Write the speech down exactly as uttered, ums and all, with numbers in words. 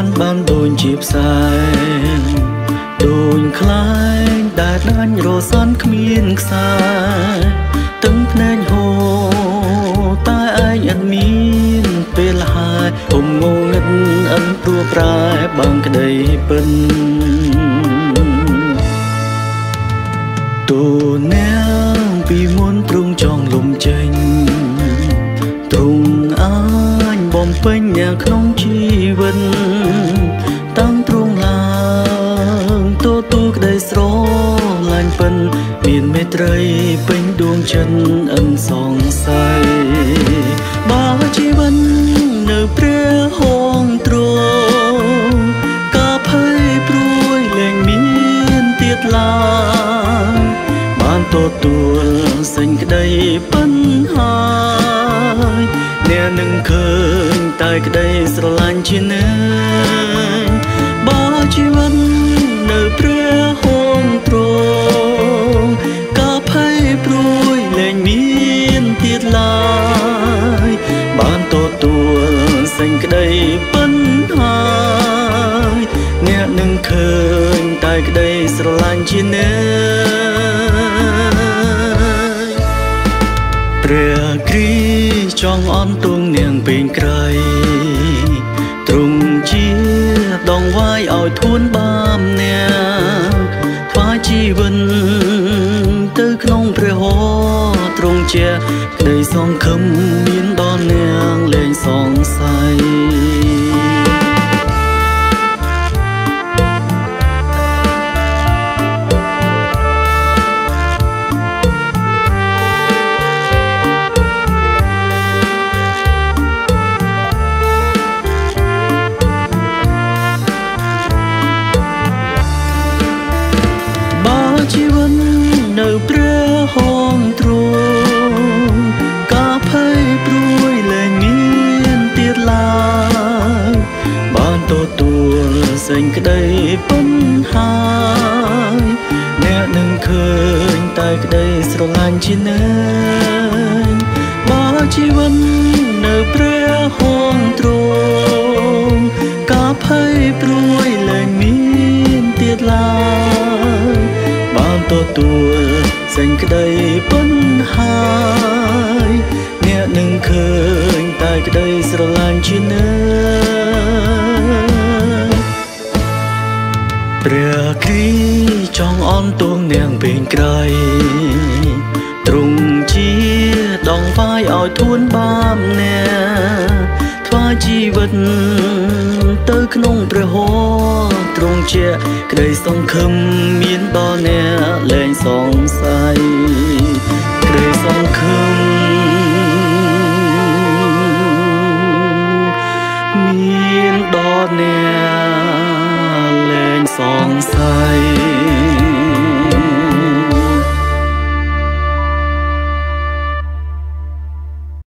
านบ้านโดนจีบสายโดนคล้ายดาดล้านโรซ้อนขมิ้นสายตึ้งแน่นโหตายไอ้ยันมีนเปลหายอมงงงันอันตัวปลายบางกระไดเป็นตัวแนวปีม้วนปรุงจองลมเจงตรงอ้ายบอมเป่งอยากน้องชีวิตตั้งตรงลางตัวตัวกระไดสโลลายเป็นเมียนเมตรัยเป็นดวงจันทร์อันส่องใสบาชีวันเนื้อเปรี้ยห้องตรงกาเพยปรุยแหล่งเมียนเตียดลาบ้านตัวตัวสัญกระไดปัญหาแน่หนึ่งเคยตายกระไดสลายชีเนยบาชีวันเนื้อเปรี้ยห้องตรงบ้านตัวตัวสังกระไดปัญหาเนี่ยหนึ่งเคยตายกระไดสลายชีเนยเปลือกรีจองอ้อมตุงเนียงเป็นไกรตรงเจี๊ยบดองไว้เอาทุนบ้ามเนี่ยฟ้าชีวันตื้อขนมเปลือกตรงเจี๊ยได้สองคำมีนตอนเนียงเล่นสองใสบ้าชีวันเนื้อเปลือกห้องตรูตัวสังกระไดปัญหาแน่หนึ่งเคยตายกระไดสลายชีเนยบ้าชีวันเนื้อเปรี้ยห้องตรงกาเพยปรุยแหล่งมีนเตียดลายบ้านตัวตัวสังกระไดปัญหาแน่หนึ่งเคยตายกระไดสลายชีเนยเปลือกรีจองอ้อนตวงเนียงเป็นไกรตรงเจี๊ยดองไฟอ่อยทุนบ้ามเนียทว่าชีวิตเตอขนมประหงตรงเจี๊ยกระไดสองคำมีนตอนเนียแหล่งสองใส